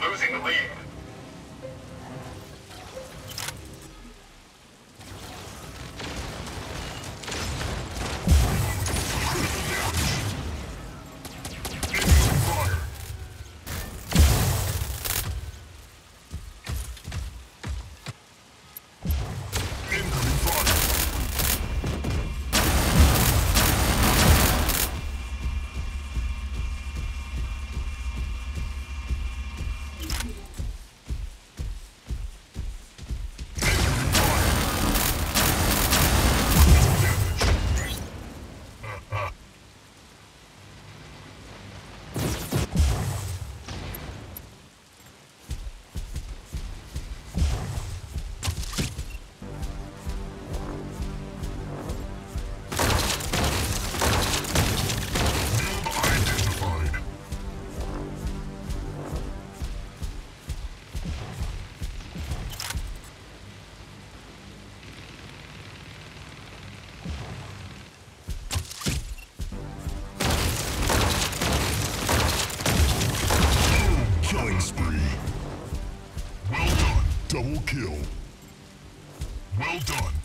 from losing the lead. Well done.